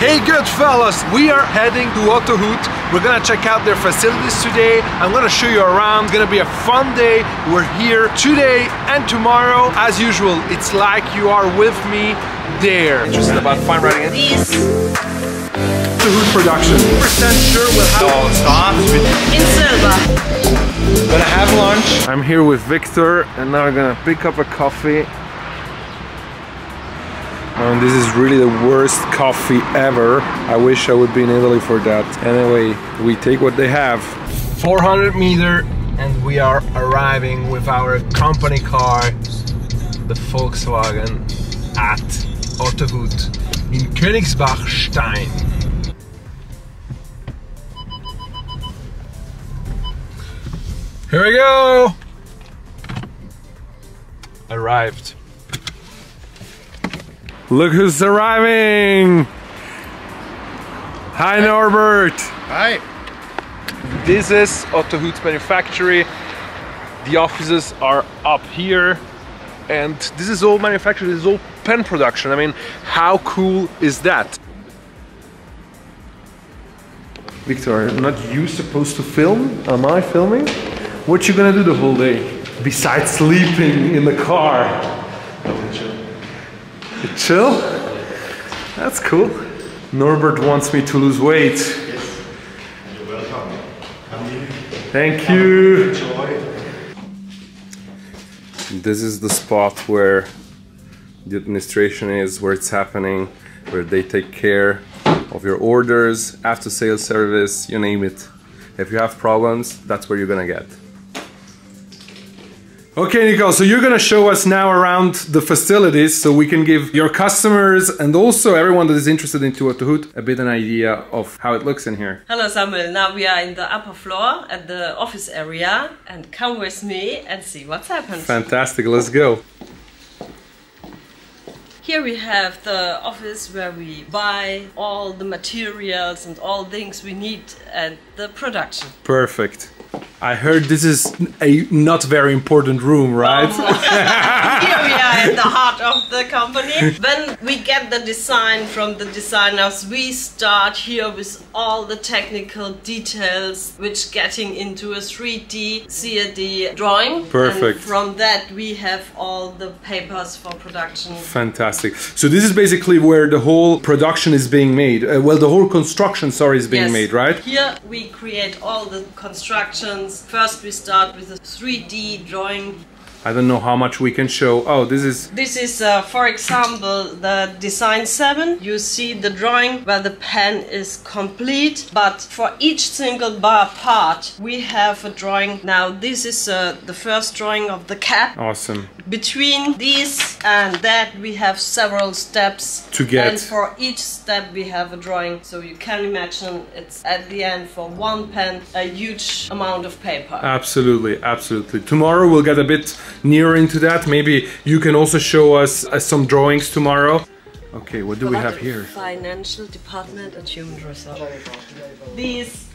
Hey good fellas, we are heading to Otto Hutt. We're gonna check out their facilities today. I'm gonna show you around. It's gonna be a fun day. We're here today and tomorrow. As usual, it's like you are with me there. Interested about fine writing it? Yes. Otto Hutt production. 100% sure we'll have start with in silver. Gonna have lunch. I'm here with Victor and now we're gonna pick up a coffee. This is really the worst coffee ever. I wish I would be in Italy for that. Anyway, we take what they have. 400 meter and we are arriving with our company car, the Volkswagen, at Otto Hutt in Königsbach-Stein. Here we go! Arrived. Look who's arriving! Hi Norbert! Hi! This is Otto Hutt's manufactory. The offices are up here. And this is all manufacturing, this is all pen production. I mean, how cool is that? Victor, not you supposed to film? Am I filming? What you gonna do the whole day? Besides sleeping in the car? Chill? That's cool. Norbert wants me to lose weight. Yes. You're welcome. Come in. Thank you. Enjoy. This is the spot where the administration is, where it's happening, where they take care of your orders, after sales service, you name it. If you have problems, that's where you're gonna get. Okay, Nicole, so you're gonna show us now around the facilities so we can give your customers and also everyone that is interested in Otto Hutt a bit an idea of how it looks in here. Hello Samuel, now we are in the upper floor at the office area and come with me and see what's happened. Fantastic, let's go. Here we have the office where we buy all the materials and all things we need at the production. Perfect. I heard this is a not very important room, right? Here we are in the heart of the company. When we get the design from the designers, we start here with all the technical details, which getting into a 3D, CAD drawing. Perfect. And from that we have all the papers for production. Fantastic. So this is basically where the whole production is being made. Well, the whole construction, sorry, is being made, right? Here we create all the constructions. First we start with a 3D drawing. I don't know how much we can show. Oh, this is for example, the Design 7. You see the drawing where the pen is complete, but for each single bar part we have a drawing. Now this is the first drawing of the cap. Awesome. Between these and that we have several steps to get. And for each step we have a drawing. So you can imagine it's at the end for one pen a huge amount of paper. Absolutely, absolutely. Tomorrow we'll get a bit nearer into that. Maybe you can also show us some drawings tomorrow. Okay, what do we have here? Financial department and human resources. These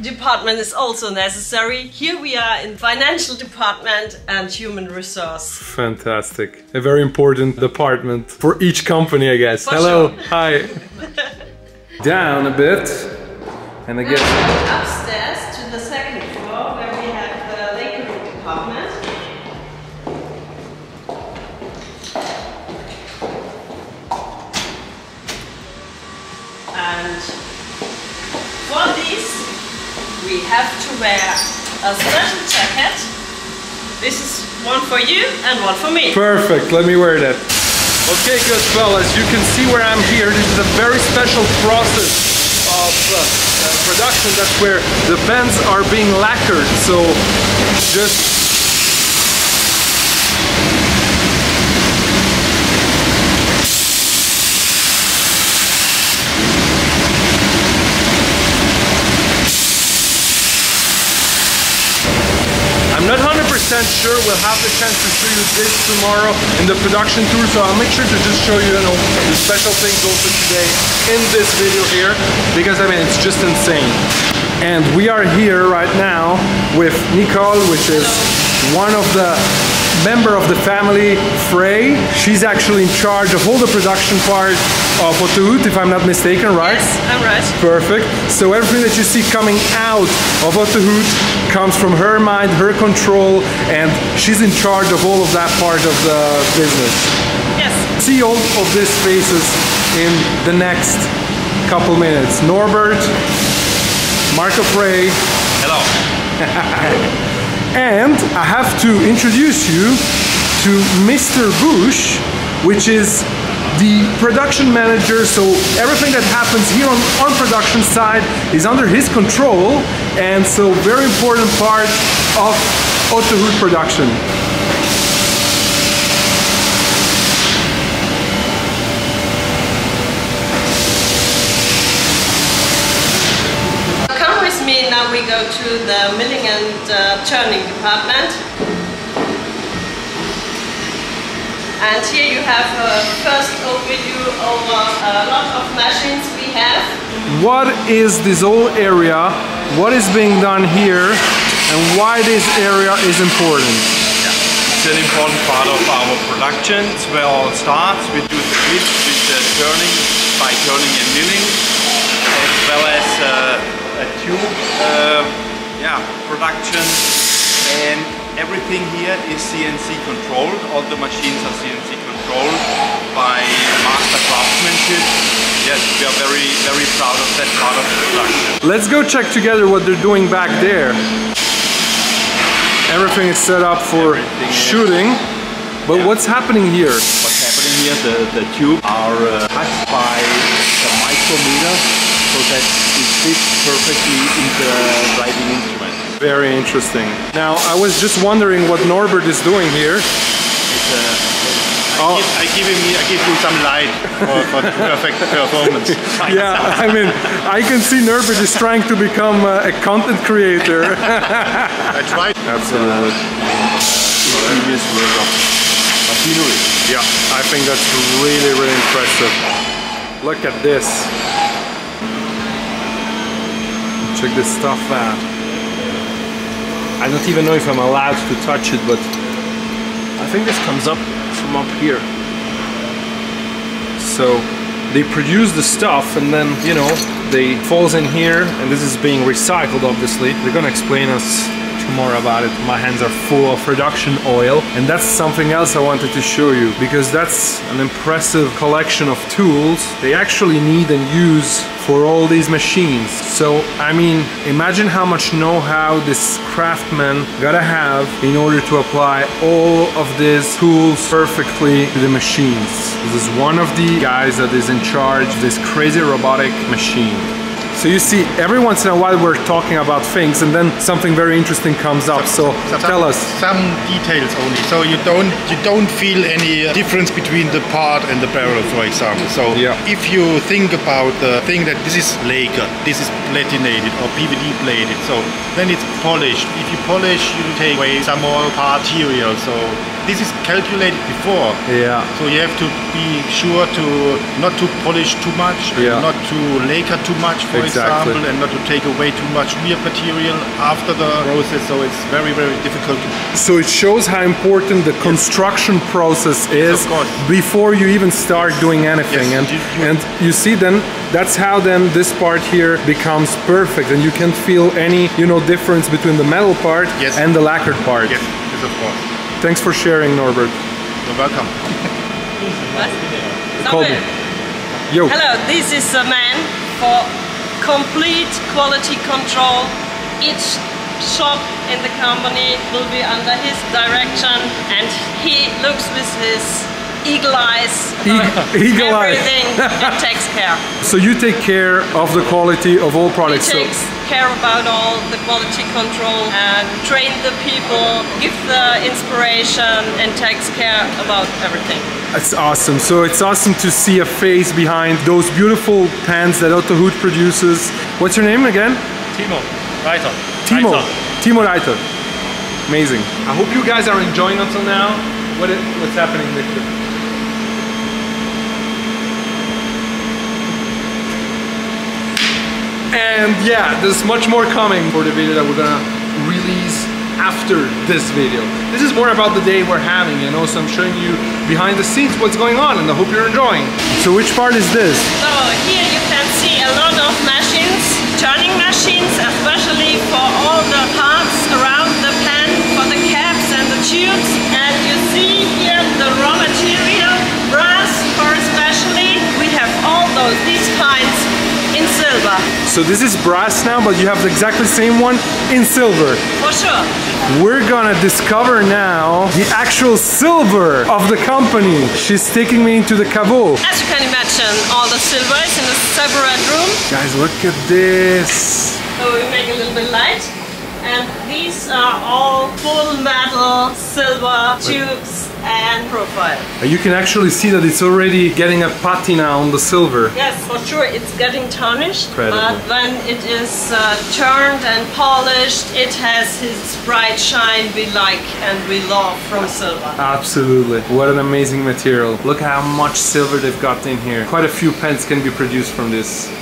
department is also necessary. Here we are in financial department and human resource. Fantastic. A very important department for each company, I guess. For hello, sure. Hi. Down a bit and again upstairs to the second floor where we have the laundry department. And for these we have to wear a special jacket. This is one for you and one for me. Perfect, let me wear that. Okay, good fellas, you can see where I'm here. This is a very special process of production. That's where the pens are being lacquered. So just sure we'll have the chance to show you this tomorrow in the production tour, so I'll make sure to just show you, the special things also today in this video here, because I mean it's just insane. And we are here right now with Nicole, which is one of the member of the family, Frey. She's actually in charge of all the production part of Otto Hutt, if I'm not mistaken, right? Yes, I'm right. Perfect. So everything that you see coming out of Otto Hutt comes from her mind, her control, and she's in charge of all of that part of the business. Yes. See all of these faces in the next couple minutes. Norbert, Marco Frey. Hello. And I have to introduce you to Mr. Busch, which is the production manager. So everything that happens here on production side is under his control, and so very important part of Otto Hutt production. We go to the milling and turning department, and here you have a first overview over a lot of machines we have. What is this whole area? What is being done here, and why this area is important? Yeah. It's an important part of our production. It's where all starts. We do the bits with the turning, by turning and milling, as well as a tube production, and everything here is CNC controlled. All the machines are CNC controlled by master craftsmanship. Yes, we are very, very proud of that part of the production. Let's go check together what they're doing back there. Everything is set up for shooting, but what's happening here? What's happening here, the tubes are cut by the micrometer, so that it fits perfectly in the writing instrument. Very interesting. Now, I was just wondering what Norbert is doing here. It's I give him some light for the perfect performance. Yeah, I mean, I can see Norbert is trying to become a content creator. I tried. Absolutely. Ingenious work of machinery. Yeah, I think that's really, really impressive. Look at this. Check this stuff out. I don't even know if I'm allowed to touch it, but I think this comes up from up here. So they produce the stuff, and then, you know, they falls in here, and this is being recycled, obviously. They're gonna explain us tomorrow about it. My hands are full of production oil, and that's something else I wanted to show you, because that's an impressive collection of tools they actually need and use for all these machines. So, I mean, imagine how much know-how this craftsman gotta have in order to apply all of these tools perfectly to the machines. This is one of the guys that is in charge of this crazy robotic machine. So you see, every once in a while we're talking about things, and then something very interesting comes up. So tell us some details only, so you don't feel any difference between the part and the barrel, for example. So yeah, if you think about the thing that this is lacquer, this is platinated or PVD plated, so then it's polished. If you polish, you take away some more material. So this is calculated before. Yeah. So you have to be sure to not to polish too much, yeah, not to lacquer too much, for exactly, example, and not to take away too much weird material after the process. So it's very, very difficult. So it shows how important the construction, yes, process is before you even start doing anything. Yes. And you see, then that's how then this part here becomes perfect, and you can't feel any, you know, difference between the metal part, yes, and the lacquered part. Yes, yes, of course. Thanks for sharing, Norbert. You're welcome. Yo. Hello, this is a man for complete quality control. Each shop in the company will be under his direction, and he looks with his eagle eyes, everything, and takes care. So you take care of the quality of all products. He takes care about all the quality control and train the people, give the inspiration, and takes care about everything. That's awesome. So it's awesome to see a face behind those beautiful pants that Otto Hutt produces. What's your name again? Timo Raito. Timo. Timo Raito. Amazing. I hope you guys are enjoying until now. What's happening, Victor? And yeah, there's much more coming for the video that we're gonna release after this video. This is more about the day we're having, you know, so I'm showing you behind the scenes what's going on, and I hope you're enjoying. So which part is this? So here you can see a lot of machines, turning machines, especially for all the parts around the pan, for the caps and the tubes. And you see here the raw material, brass for especially. We have all those, these kinds in silver. So this is brass now, but you have the exactly same one in silver. For sure. We're gonna discover now the actual silver of the company. She's taking me into the cabot. As you can imagine, all the silver is in a separate room. Guys, look at this. So we make a little bit light. And these are all full metal, silver tubes and profile. You can actually see that it's already getting a patina on the silver. Yes, for sure, it's getting tarnished. Incredible. But when it is turned and polished, it has its bright shine we like and we love from silver. Absolutely. What an amazing material. Look how much silver they've got in here. Quite a few pens can be produced from this.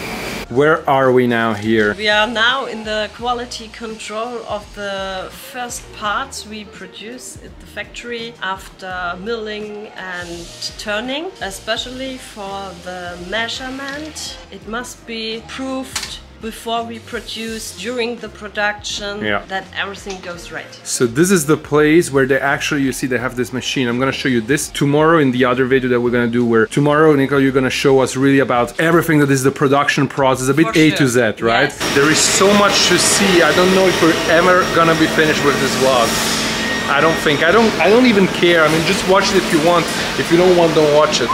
Where are we now here? We are now in the quality control of the first parts we produce at the factory after milling and turning. Especially for the measurement, it must be proved before we produce, during the production, that everything goes right. So this is the place where they actually, you see, they have this machine. I'm gonna show you this tomorrow in the other video that we're gonna do, where tomorrow, Nicole, you're gonna show us really about everything that is the production process, a bit A to Z, right? Yes. There is so much to see. I don't know if we're ever gonna be finished with this vlog. I don't think, I don't even care. I mean, just watch it if you want. If you don't want, don't watch it.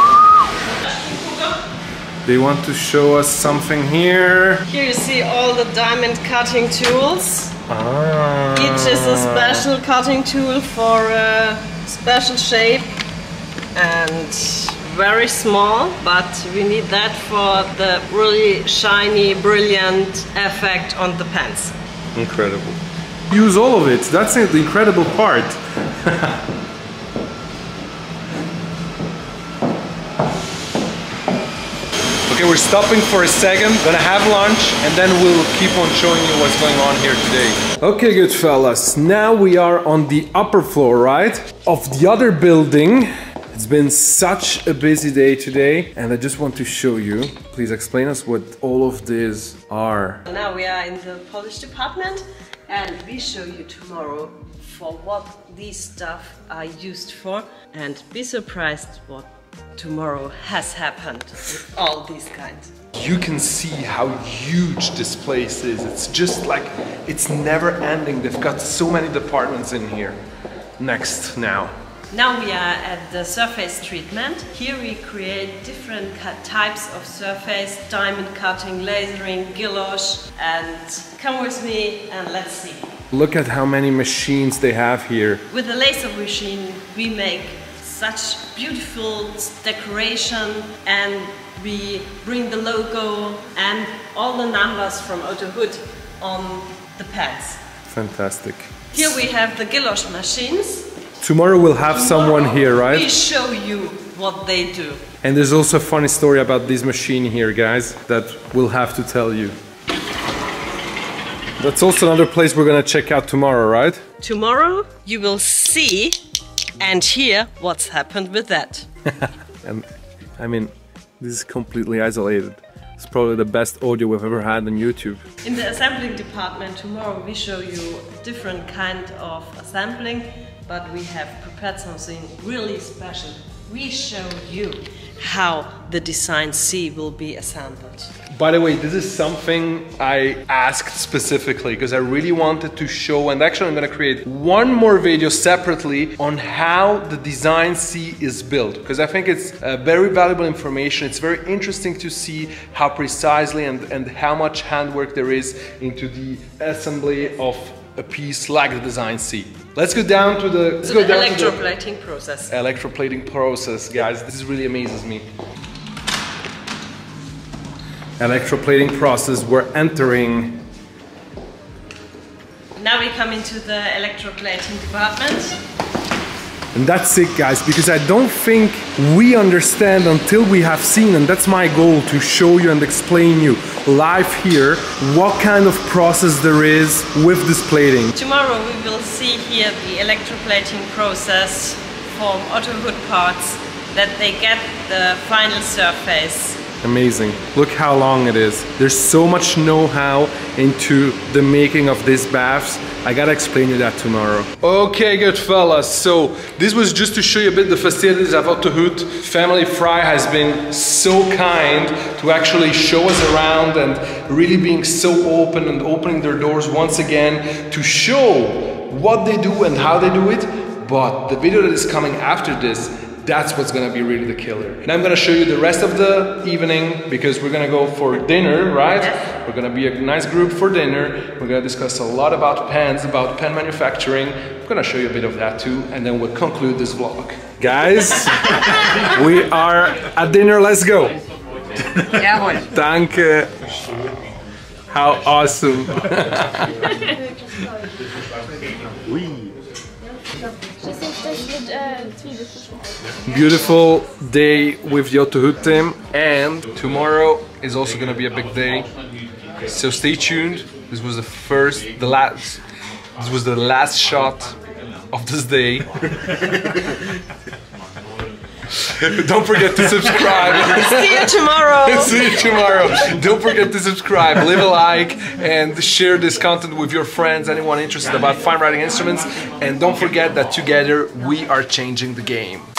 They want to show us something here. Here you see all the diamond cutting tools. Ah. Each is a special cutting tool for a special shape and very small, but we need that for the really shiny, brilliant effect on the pens. Incredible. Use all of it. That's the incredible part. We're stopping for a second, gonna have lunch, and then we'll keep on showing you what's going on here today. Okay, good fellas, now we are on the upper floor, right, of the other building. It's been such a busy day today, and I just want to show you. Please explain us what all of these are. Now we are in the polish department, and we show you tomorrow for what these stuff are used for, and be surprised what tomorrow has happened with all these kinds. You can see how huge this place is. It's just like, it's never ending. They've got so many departments in here. Next now. Now we are at the surface treatment. Here we create different types of surface, diamond cutting, lasering, gouache, and come with me and let's see. Look at how many machines they have here. With the laser machine we make such beautiful decoration, and we bring the logo and all the numbers from Otto Hutt on the pads. Fantastic. Here we have the gouache machines. Tomorrow we'll have someone here, right? We show you what they do. And there's also a funny story about this machine here, guys, that we'll have to tell you. That's also another place we're gonna check out tomorrow, right? Tomorrow you will see and hear what's happened with that. And I mean, this is completely isolated. It's probably the best audio we've ever had on YouTube. In the assembling department tomorrow we show you different kind of assembling, but we have prepared something really special. We show you how the Design C will be assembled. By the way, this is something I asked specifically because I really wanted to show, and actually I'm going to create one more video separately on how the Design C is built, because I think it's very valuable information. It's very interesting to see how precisely and how much handwork there is into the assembly of a piece like the Design C. Let's go down to the, electroplating process. Electroplating process, guys. This really amazes me. Electroplating process, we're entering. Now we come into the electroplating department. And that's it, guys, because I don't think we understand until we have seen, and that's my goal, to show you and explain you live here what kind of process there is with this plating. Tomorrow we will see here the electroplating process from Otto Hutt parts, that they get the final surface. Amazing. Look how long it is. There's so much know-how into the making of these baths. I gotta explain you that tomorrow. Okay, good fellas. So this was just to show you a bit the facilities of Otto Hutt. Family Frey has been so kind to actually show us around and really being so open and opening their doors once again to show what they do and how they do it. But the video that is coming after this, that's what's gonna be really the killer. And I'm gonna show you the rest of the evening because we're gonna go for dinner, right? Yes. We're gonna be a nice group for dinner. We're gonna discuss a lot about pens, about pen manufacturing. I'm gonna show you a bit of that too, and then we'll conclude this vlog. Guys, we are at dinner, let's go. Danke. How awesome. Beautiful day with the Otto Hutt team, and tomorrow is also going to be a big day, so stay tuned. This was the last shot of this day. Don't forget to subscribe. See you tomorrow. See you tomorrow. Don't forget to subscribe, leave a like, and share this content with your friends, anyone interested about fine writing instruments. And don't forget that together we are changing the game.